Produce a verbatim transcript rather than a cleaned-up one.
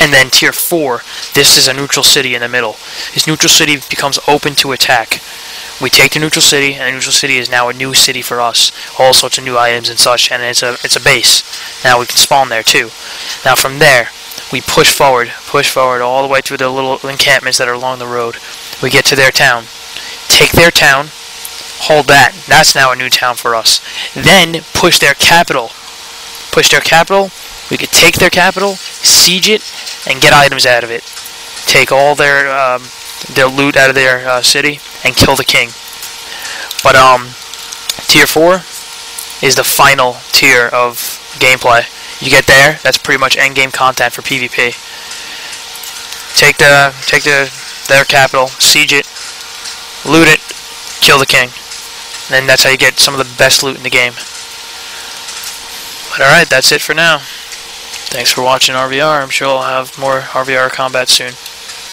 And then tier four, this is a neutral city in the middle. This neutral city becomes open to attack. We take the neutral city, and the neutral city is now a new city for us. All sorts of new items and such, and it's a it's a base. Now we can spawn there too. Now from there, we push forward, push forward all the way through the little encampments that are along the road. We get to their town. Take their town, hold that. That's now a new town for us. Then push their capital. Push their capital. We could take their capital, siege it, and get items out of it. Take all their um, their loot out of their uh, city and kill the king. But um, tier four is the final tier of gameplay. You get there, that's pretty much end game content for PvP. Take the take the their capital, siege it, loot it, kill the king. And then that's how you get some of the best loot in the game. But alright, that's it for now. Thanks for watching R V R. I'm sure I'll have more R V R combat soon.